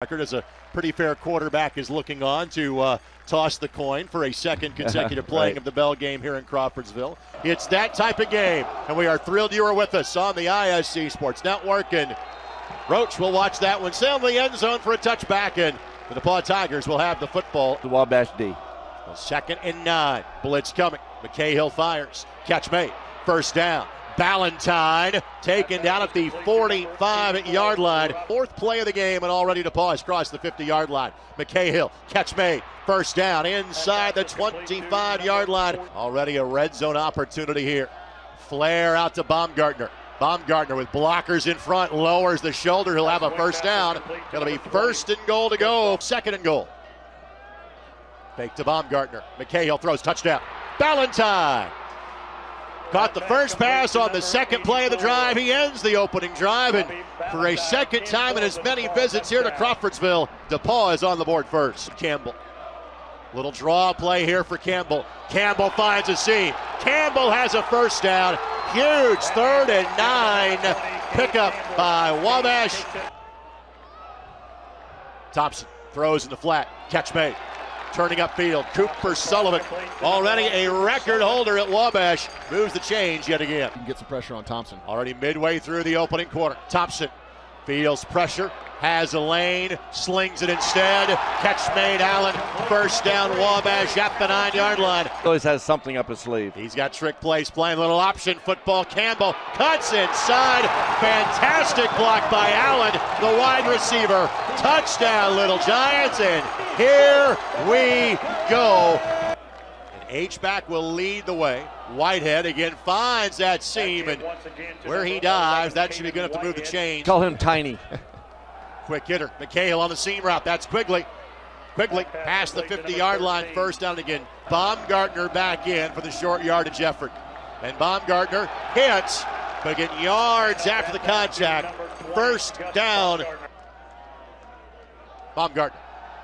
As a pretty fair quarterback is looking on to toss the coin for a second consecutive playing right. of the bell game here in Crawfordsville. It's that type of game, and we are thrilled you are with us on the ISC Sports Network. And Roach will watch that one sail in the end zone for a touchback, and the DePauw Tigers will have the football. The Wabash D. Well, 2nd and 9. Blitz coming. McCahill fires. Catch made. First down. Ballantyne taken down at the 45-yard line. 4th play of the game, and already DePauw has crossed the 50-yard line. McCahill, catch made, first down inside the 25-yard line. Already a red zone opportunity here. Flare out to Baumgartner. Baumgartner with blockers in front, lowers the shoulder. He'll have a first down. Going to be 1st and goal to go, 2nd and goal. Fake to Baumgartner. McCahill throws, touchdown. Ballantyne. Caught the first pass on the 2nd play of the drive. He ends the opening drive, and for a 2nd time in as many visits here to Crawfordsville, DePauw is on the board first. Campbell. Little draw play here for Campbell. Campbell finds a seam. Campbell has a first down. Huge 3rd and 9 pickup by Wabash. Thompson throws in the flat. Catch made. Turning upfield, Cooper Sullivan, already a record holder at Wabash, moves the change yet again. You can get some pressure on Thompson. Already midway through the opening quarter. Thompson feels pressure, has a lane, slings it instead. Catch made, Allen, first down Wabash at the 9-yard line. Always has something up his sleeve. He's got trick plays, playing little option football. Campbell cuts inside. Fantastic block by Allen, the wide receiver. Touchdown, Little Giants, and here we go. And H-back will lead the way. Whitehead again finds that seam, and where he dives, that should be good enough to move the chains. Call him Tiny. Quick hitter. McCahill on the seam route. That's Quigley. Quigley past the 50-yard line, first down again. Baumgartner back in for the short yardage effort. And Baumgartner hits, but getting yards after the contact. First down. Baumgartner.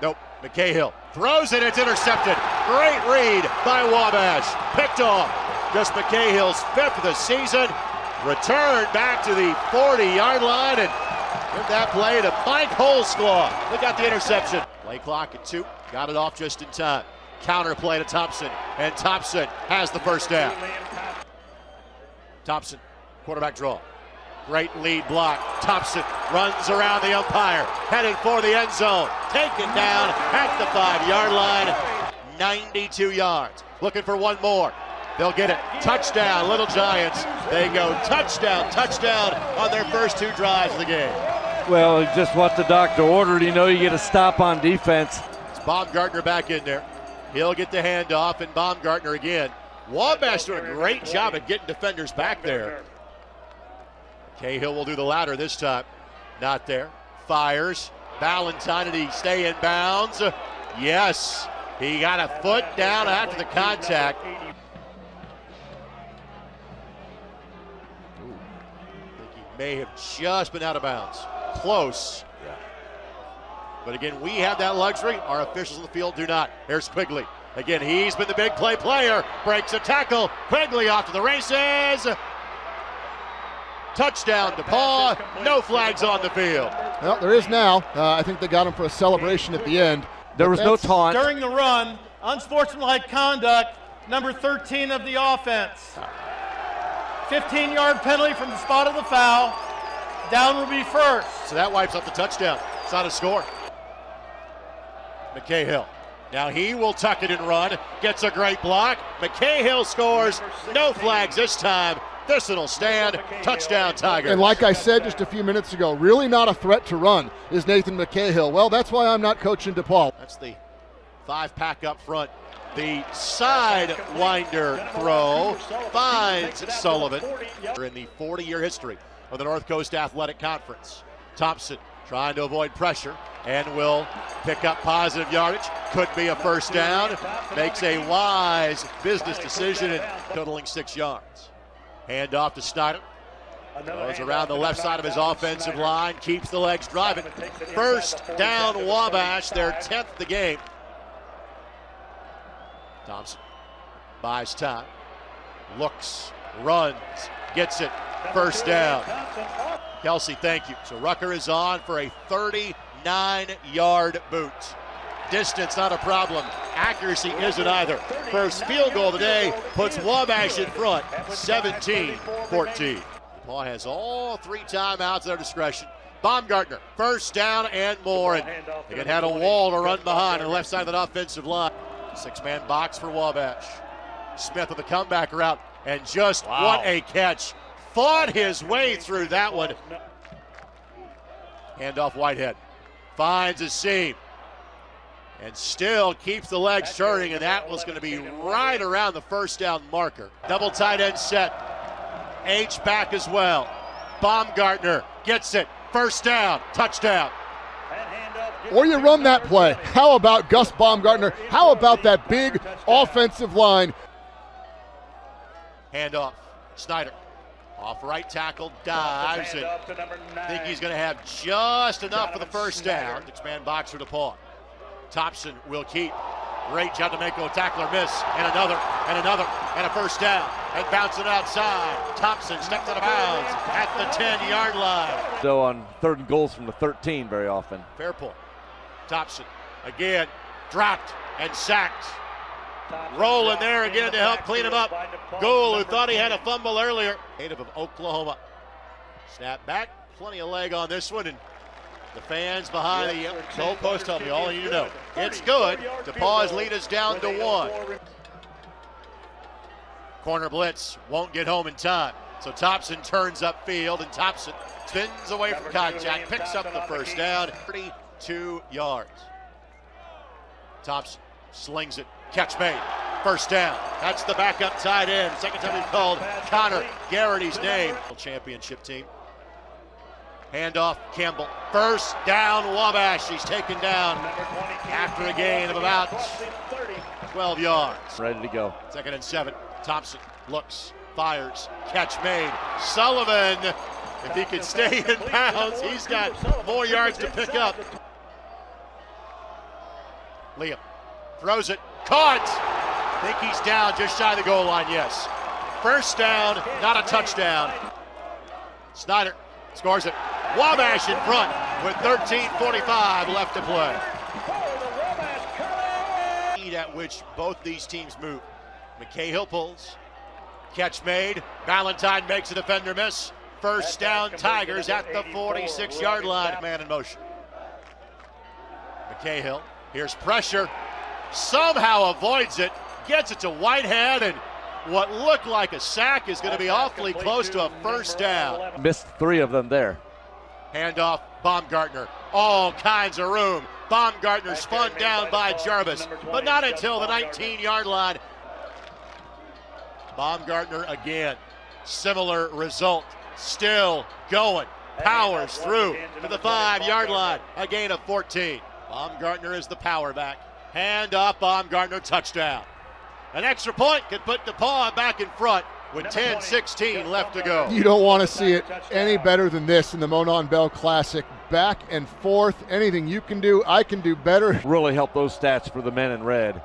Nope. McCahill throws it. It's intercepted. Great read by Wabash. Picked off. Just McCahill's 5th of the season. Return back to the 40-yard line, and give that play to Mike Holsclaw. Look at the interception. Play clock at 2. Got it off just in time. Counter play to Thompson, and Thompson has the first down. Thompson, quarterback draw. Great lead block. Thompson runs around the umpire, headed for the end zone. Taken down at the 5-yard line. 92 yards. Looking for one more. They'll get it. Touchdown, Little Giants. They go touchdown, touchdown on their first 2 drives of the game. Well, just what the doctor ordered. You know you get a stop on defense. It's Baumgartner back in there. He'll get the handoff, and Baumgartner again. Wabash doing a great job at getting defenders back there. Cahill will do the latter this time. Not there. Fires. Valentine, did he stay in bounds? Yes. He got a foot down after the contact. May have just been out of bounds. Close. Yeah. But again, we have that luxury. Our officials on the field do not. Here's Quigley. Again, he's been the big play player. Breaks a tackle. Quigley off to the races. Touchdown DePauw. No flags on the field. Well, there is now. I think they got him for a celebration at the end. There was no taunt. During the run, unsportsmanlike conduct, number 13 of the offense. 15-yard penalty from the spot of the foul. Down will be first. So that wipes up the touchdown. It's not a score. McCahill. Now he will tuck it and run. Gets a great block. McCahill scores. No flags this time. This will stand. Touchdown, Tigers. And like I said just a few minutes ago, really not a threat to run is Nathan McCahill. Well, that's why I'm not coaching DePauw. That's the 5-pack up front. The sidewinder throw finds Sullivan. In the 40-year history of the North Coast Athletic Conference. Thompson trying to avoid pressure and will pick up positive yardage. Could be a first down. Makes a wise business decision and totaling 6 yards. Hand off to Snyder. Goes around the left side of his offensive line. Keeps the legs driving. First down Wabash, their 10th of the game. Thompson buys time, looks, runs, gets it, first down. Kelsey, thank you. So Rucker is on for a 30 9-yard boot. Distance not a problem. Accuracy isn't either. First field goal of the day puts Wabash in front, 17-14. DePauw has all three timeouts at their discretion. Baumgartner, first down and more. And they had a wall to run behind on the left side of that offensive line. Six-man box for Wabash. Smith with the comeback route, and just what a catch. Fought his way through that one. Hand off Whitehead. Finds a seam. And still keeps the legs turning, and that was going to be right around the first down marker. Double tight end set. H back as well. Baumgartner gets it. First down. Touchdown. Or you run that play. How about Gus Baumgartner? How about that big offensive line? Hand off. Snyder. Off right tackle, dives it. I think he's going to have just enough for the first down. Six-man box for DePauw. Thompson will keep. Great job to make a tackler miss. And another, and another, and a first down. And bouncing outside. Thompson steps out of bounds at the 10-yard line. So on third and goals from the 13 very often. Fair point. Thompson again dropped and sacked. Rolling there again to help clean him up. Gould, who thought he had a fumble earlier. Native of Oklahoma. Snap back. Plenty of leg on this one. And the fans behind the goalpost tell me all you know. It's good. DePauw's lead is down to one. Corner blitz. Won't get home in time. So Thompson turns upfield, and Thompson spins away from contact. Picks up the first down. 32 yards. Thompson slings it. Catch made. First down. That's the backup tight end. Second time he's called Connor Garrity's name. Championship team. Handoff Campbell. First down Wabash. He's taken down after a gain of about 12 yards. Ready to go. Second and 7. Thompson looks, fires, catch made. Sullivan, if he could stay in bounds, he's got more yards to pick up. Liam throws it. Caught! I think he's down just shy of the goal line, yes. First down, not a touchdown. Snyder scores it. Wabash in front with 13:45 left to play. Speed at which both these teams move. McCahill pulls. Catch made. Valentine makes a defender miss. First down, Tigers at the 46-yard line. Man in motion. McCahill. Here's pressure. Somehow avoids it, gets it to Whitehead, and what looked like a sack is going to be awfully close to a first down. Missed three of them there. Handoff, Baumgartner. All kinds of room. Baumgartner spun down by Jarvis, but not until the 19-yard line. Baumgartner again. Similar result. Still going. Powers through to the 5-yard line. A gain of 14. Baumgartner is the power back. Hand off Baumgartner, touchdown. An extra point could put DePauw back in front with 10:16 left to go. You don't want to see it any better than this in the Monon Bell Classic. Back and forth, anything you can do, I can do better. Really help those stats for the men in red.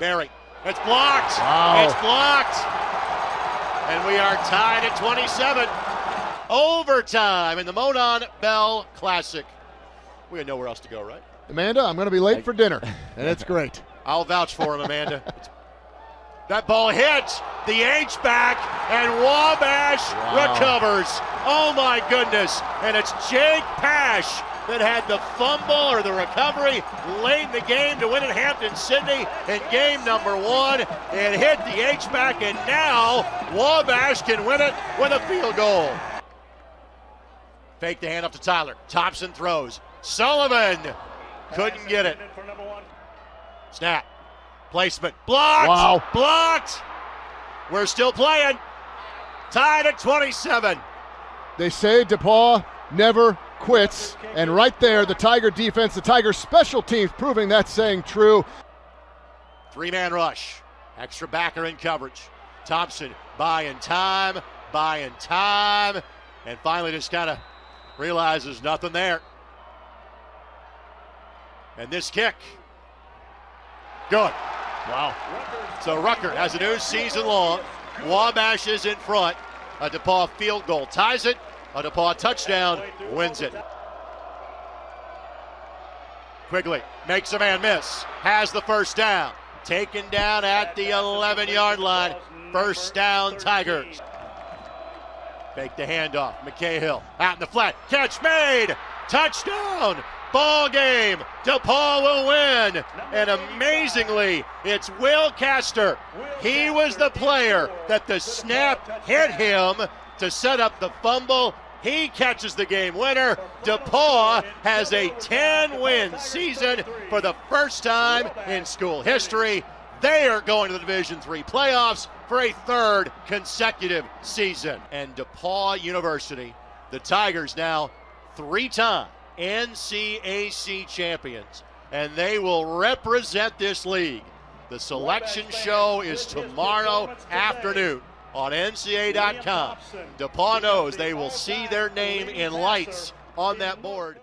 Barry, it's blocked. Wow. It's blocked. And we are tied at 27. Overtime in the Monon Bell Classic. We had nowhere else to go, right? Amanda, I'm going to be late for dinner, and it's great. I'll vouch for him, Amanda. That ball hits the H-back, and Wabash recovers. Oh, my goodness. And it's Jake Pasch that had the fumble or the recovery late in the game to win at Hampton-Sydney in game number 1. It hit the H-back, and now Wabash can win it with a field goal. Fake the handoff to Tyler. Thompson throws. Sullivan. Couldn't get it. Snap. Placement. Blocked. Wow. Blocked. We're still playing. Tied at 27. They say DePauw never quits. And right there, the Tiger defense, the Tiger special teams proving that saying true. Three-man rush. Extra backer in coverage. Thompson buying time. And finally just kind of realizes nothing there. And this kick, good. Wow. So Rucker has a new season long. Wabash is in front. A DePauw field goal ties it. A DePauw touchdown wins it. Quigley makes a man miss, has the first down. Taken down at the 11-yard line. First down, Tigers. Fake the handoff. McCahill out in the flat. Catch made. Touchdown. Ball game. DePauw will win. And amazingly, it's Will Caster. He was the player that the snap hit him to set up the fumble. He catches the game winner. DePauw has a 10-win season for the first time in school history. They are going to the Division III playoffs for a third consecutive season. And DePauw University, the Tigers now three-time NCAC champions, and they will represent this league. The selection show is tomorrow afternoon on NCAA.com. DePauw knows they will see their name in lights on that board.